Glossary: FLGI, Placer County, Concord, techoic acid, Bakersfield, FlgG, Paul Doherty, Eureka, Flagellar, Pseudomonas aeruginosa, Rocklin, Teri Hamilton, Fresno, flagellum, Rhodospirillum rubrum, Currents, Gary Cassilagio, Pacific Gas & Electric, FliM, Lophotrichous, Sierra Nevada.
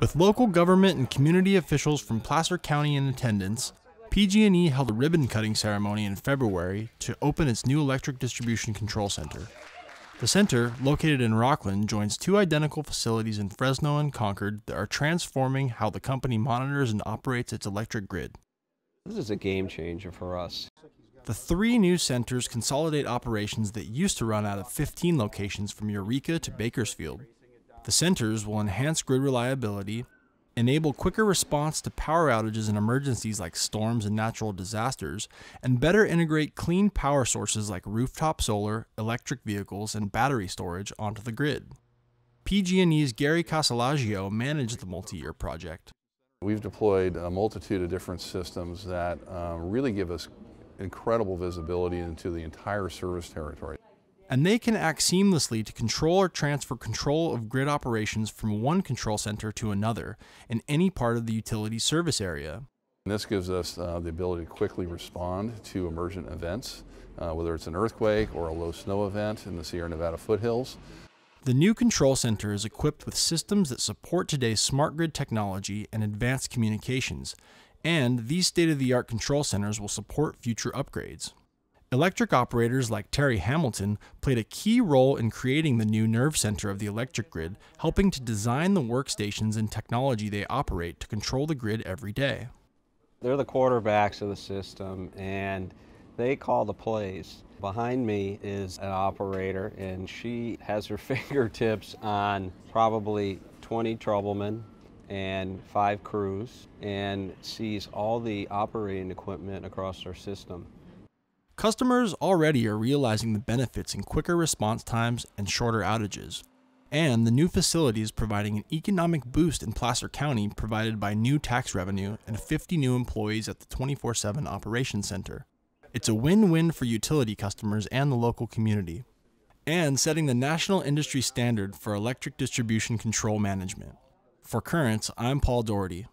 With local government and community officials from Placer County in attendance, PG&E held a ribbon-cutting ceremony in February to open its new electric distribution control center. The center, located in Rocklin, joins two identical facilities in Fresno and Concord that are transforming how the company monitors and operates its electric grid. This is a game changer for us. The three new centers consolidate operations that used to run out of 15 locations from Eureka to Bakersfield. The centers will enhance grid reliability, enable quicker response to power outages and emergencies like storms and natural disasters, and better integrate clean power sources like rooftop solar, electric vehicles, and battery storage onto the grid. PG&E's Gary Cassilagio managed the multi-year project. We've deployed a multitude of different systems that really give us incredible visibility into the entire service territory. And they can act seamlessly to control or transfer control of grid operations from one control center to another in any part of the utility service area. And this gives us the ability to quickly respond to emergent events, whether it's an earthquake or a low snow event in the Sierra Nevada foothills. The new control center is equipped with systems that support today's smart grid technology and advanced communications, and these state-of-the-art control centers will support future upgrades. Electric operators like Teri Hamilton played a key role in creating the new nerve center of the electric grid, helping to design the workstations and technology they operate to control the grid every day. They're the quarterbacks of the system, and they call the plays. Behind me is an operator, and she has her fingertips on probably 20 troublemen and 5 crews, and sees all the operating equipment across our system. Customers already are realizing the benefits in quicker response times and shorter outages. And the new facility is providing an economic boost in Placer County provided by new tax revenue and 50 new employees at the 24/7 Operations Center. It's a win-win for utility customers and the local community, and setting the national industry standard for electric distribution control management. For Currents, I'm Paul Doherty.